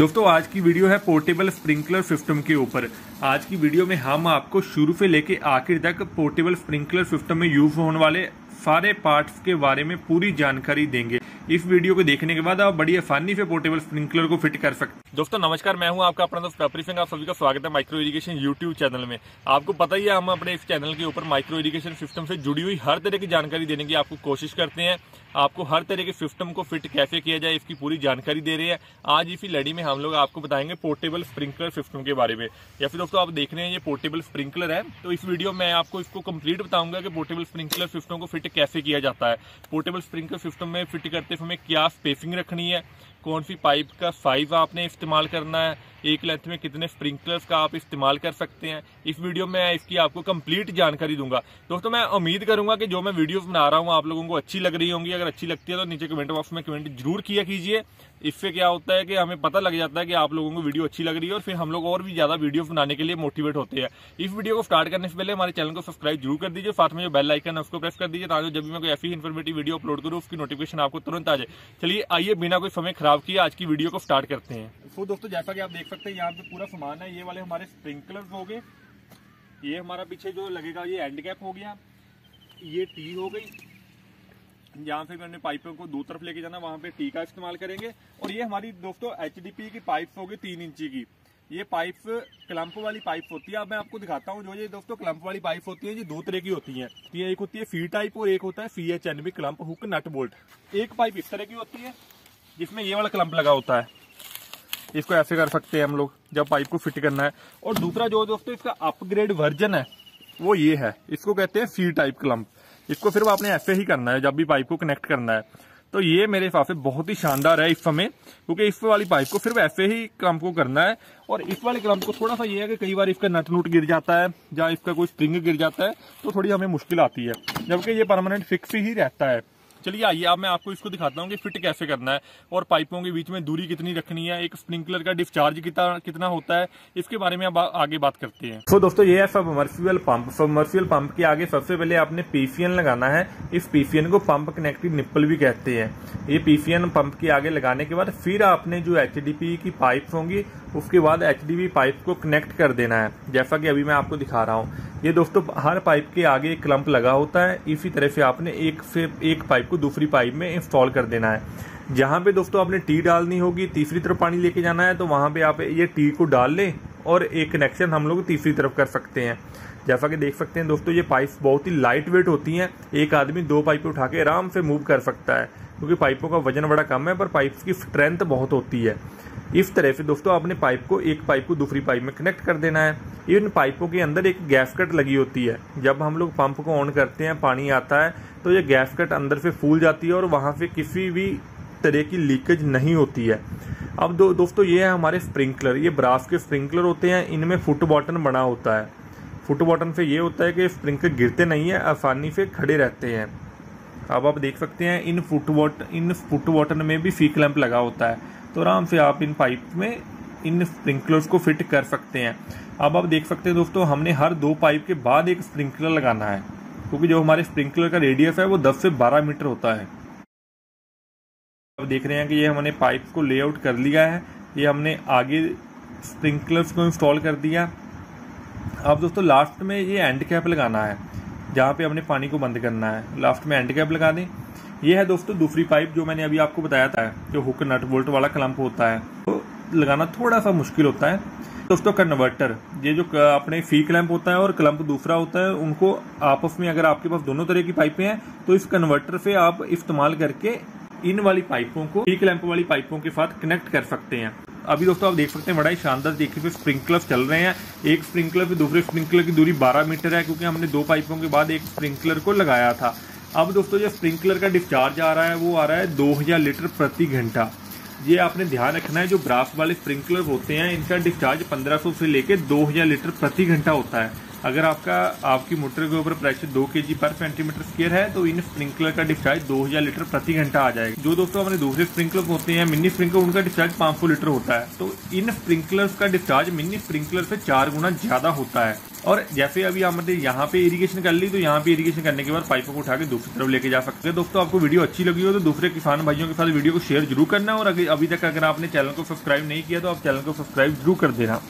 दोस्तों आज की वीडियो है पोर्टेबल स्प्रिंकलर सिस्टम के ऊपर। आज की वीडियो में हम आपको शुरू से लेके आखिर तक पोर्टेबल स्प्रिंकलर सिस्टम में यूज होने वाले सारे पार्ट्स के बारे में पूरी जानकारी देंगे। इस वीडियो को देखने के बाद आप बड़ी आसानी से पोर्टेबल स्प्रिंकलर को फिट कर सकते हैं। दोस्तों नमस्कार, मैं हूं आपका अपना दोस्त प्रभप्रीत सिंह। आप सभी का स्वागत है माइक्रो इरिगेशन यूट्यूब चैनल में। आपको पता ही है हम अपने इस चैनल के ऊपर माइक्रो इरिगेशन सिस्टम से जुड़ी हुई हर तरह की जानकारी देने की आपको कोशिश करते हैं। आपको हर तरह के सिस्टम को फिट कैसे किया जाए इसकी पूरी जानकारी दे रहे हैं। आज इसी लड़ी में हम लोग आपको बताएंगे पोर्टेबल स्प्रिंकलर सिस्टम के बारे में। या फिर दोस्तों आप देख रहे हैं ये पोर्टेबल स्प्रिंकलर है, तो इस वीडियो में आपको इसको कंप्लीट बताऊंगा कि पोर्टेबल स्प्रिंकलर सिस्टम को फिट कैसे किया जाता है, पोर्टेबल स्प्रिंकलर सिस्टम में फिट करते समय क्या स्पेसिंग रखनी है, कौन सी पाइप का साइज आपने इस्तेमाल करना है, एक लेंथ में कितने स्प्रिंकलर्स का आप इस्तेमाल कर सकते हैं। इस वीडियो में मैं इसकी आपको कंप्लीट जानकारी दूंगा। दोस्तों मैं उम्मीद करूंगा कि जो मैं वीडियोस बना रहा हूं आप लोगों को अच्छी लग रही होंगी। अगर अच्छी लगती है तो नीचे कमेंट बॉक्स में कमेंट जरूर किया कीजिए। इससे क्या होता है कि हमें पता लग जाता है कि आप लोगों को वीडियो अच्छी लग रही है और फिर हम लोग और भी ज्यादा वीडियो बनाने के लिए मोटिवेट होते हैं। इस वीडियो को स्टार्ट करने से पहले हमारे चैनल को सब्सक्राइब जरूर कर दीजिए, साथ में जो बेल आइकन है उसको प्रेस कर दीजिए, ताकि जब भी मैं कोई ऐसी इन्फॉर्मेटिव वीडियो अपलोड करूँ उसकी नोटिफिकेशन आपको तुरंत आ जाए। चलिए आइए बिना कोई समय खराब किए आज की वीडियो को स्टार्ट करते हैं। तो दोस्तों जैसा कि आप देख सकते हैं यहाँ पे पूरा सामान है। ये वाले हमारे स्प्रिंकलर्स हो गए, ये हमारा पीछे जो लगेगा ये एंड कैप हो गया, ये टी हो गई, जहाँ से मैंने पाइपों को दो तरफ लेके जाना वहाँ पे टी का इस्तेमाल करेंगे। और ये हमारी दोस्तों एचडीपी की पाइप हो गई 3 इंची की। ये पाइप क्लम्प वाली पाइप होती है। अब मैं आपको दिखाता हूँ जो ये दोस्तों क्लम्प वाली पाइप होती है। ये दो तरह की होती है, ये एक होती है सी टाइप और एक होता है CHN भी क्लम्प हुक नट बोल्ट। एक पाइप इस तरह की होती है जिसमें ये वाला क्लम्प लगा होता है, इसको ऐसे कर सकते हैं हम लोग जब पाइप को फिट करना है। और दूसरा जो दोस्तों इसका अपग्रेड वर्जन है वो ये है, इसको कहते हैं सी टाइप क्लम्प। इसको सिर्फ आपने ऐसे ही करना है जब भी पाइप को कनेक्ट करना है। तो ये मेरे हिसाब से बहुत ही शानदार है इस समय, क्योंकि इस वाली पाइप को सिर्फ ऐसे ही क्लम्प को करना है। और इस वाले क्लम्प को थोड़ा सा ये है कि कई बार इसका नट नूट गिर जाता है या इसका कोई स्प्रिंग गिर जाता है तो थोड़ी हमें मुश्किल आती है, जबकि ये परमानेंट फिक्स ही रहता है। चलिए आइए अब मैं आपको इसको दिखाता हूँ कि फिट कैसे करना है और पाइपों के बीच में दूरी कितनी रखनी है, एक स्प्रिंकलर का डिस्चार्ज कितना होता है, इसके बारे में अब आगे बात करते हैं। तो दोस्तों ये है सबमर्सिबल पंप। सबमर्सिबल पंप के आगे सबसे पहले आपने पीसीएन लगाना है। इस पीसीएन को पंप कनेक्टिंग निप्पल भी कहते हैं। ये पीसीएन पंप के आगे लगाने के बाद फिर आपने जो एचडीपी की पाइप होंगी उसके बाद एचडीवी पाइप को कनेक्ट कर देना है, जैसा कि अभी मैं आपको दिखा रहा हूँ। ये दोस्तों हर पाइप के आगे एक क्लम्प लगा होता है, इसी तरह से आपने एक से एक पाइप को दूसरी पाइप में इंस्टॉल कर देना है। जहां पे दोस्तों आपने टी डालनी होगी, तीसरी तरफ पानी लेके जाना है, तो वहां पे आप ये टी को डाल लें और एक कनेक्शन हम लोग तीसरी तरफ कर सकते हैं। जैसा कि देख सकते हैं दोस्तों ये पाइप बहुत ही लाइट वेट होती हैं, एक आदमी 2 पाइप उठा के आराम से मूव कर सकता है, क्योंकि पाइपों का वजन बड़ा कम है पर पाइप की स्ट्रेंथ बहुत होती है। इस तरह से दोस्तों आपने पाइप को एक पाइप को दूसरी पाइप में कनेक्ट कर देना है। इन पाइपों के अंदर एक गैसकट लगी होती है, जब हम लोग पंप को ऑन करते हैं पानी आता है तो ये गैसकट अंदर से फूल जाती है और वहाँ से किसी भी तरह की लीकेज नहीं होती है। अब दोस्तों ये है हमारे स्प्रिंकलर। ये ब्रास के स्प्रिंकलर होते हैं, इनमें फुट बॉटन बना होता है। फुट बॉटन से ये होता है कि स्प्रिंकलर गिरते नहीं है, आसानी से खड़े रहते हैं। अब आप देख सकते हैं इन फुट बॉटन में भी सी क्लैंप लगा होता है, तो आराम से आप इन पाइप में इन स्प्रिंकलर्स को फिट कर सकते हैं। अब आप देख सकते हैं दोस्तों हमने हर 2 पाइप के बाद एक स्प्रिंकलर लगाना है, क्योंकि जो हमारे स्प्रिंकलर का रेडियस है वो 10 से 12 मीटर होता है। आप देख रहे हैं कि ये हमने पाइप को लेआउट कर लिया है, ये हमने आगे स्प्रिंकलर्स को इंस्टॉल कर दिया। अब दोस्तों लास्ट में ये एंड कैप लगाना है, जहाँ पे हमने पानी को बंद करना है, लास्ट में एंड कैप लगा दें। ये है दोस्तों दूसरी पाइप जो मैंने अभी आपको बताया था, जो हुक नट बोल्ट वाला क्लम्प होता है, तो लगाना थोड़ा सा मुश्किल होता है। दोस्तों कन्वर्टर, ये जो अपने फी क्लम्प होता है और क्लम्प दूसरा होता है, उनको आपस में अगर आपके पास दोनों तरह की पाइपें हैं तो इस कन्वर्टर से आप इस्तेमाल करके इन वाली पाइपों को फी क्लम्प वाली पाइपों के साथ कनेक्ट कर सकते हैं। अभी दोस्तों आप देख सकते हैं बड़ा ही शानदार देखिए पे स्प्रिंकलर्स चल रहे हैं। एक स्प्रिंकलर से दूसरे स्प्रिंकलर की दूरी 12 मीटर है, क्योंकि हमने 2 पाइपों के बाद एक स्प्रिंकलर को लगाया था। अब दोस्तों जो स्प्रिंकलर का डिस्चार्ज आ रहा है वो आ रहा है 2000 लीटर प्रति घंटा। ये आपने ध्यान रखना है, जो ब्रास वाले स्प्रिंकलर होते हैं इनका डिस्चार्ज 1500 से लेकर 2000 लीटर प्रति घंटा होता है। अगर आपकी मोटर के ऊपर प्रेशर 2 kg/cm² है तो इन स्प्रिंकलर का डिस्चार्ज 2000 लीटर प्रति घंटा आ जाएगा। जो दोस्तों हमारे दूसरे स्प्रिंकलर होते हैं मिनी स्प्रिंकलर, उनका डिस्चार्ज 500 लीटर होता है, तो इन स्प्रिंकलर्स का डिस्चार्ज मिनी स्प्रिंकलर से 4 गुना ज्यादा होता है। और जैसे अभी हमने यहाँ पे इरिगेशन कर ली, तो यहाँ पे इरिगेशन करने के बाद पाइपों को उठाकर दूसरी तरफ लेके जा सकते हैं। दोस्तों आपको वीडियो अच्छी लगी हो तो दूसरे किसान भाइयों के साथ वीडियो को शेयर जरूर करना, और अभी तक अगर आपने चैनल को सब्सक्राइब नहीं किया तो आप चैनल को सब्सक्राइब जरूर कर देना।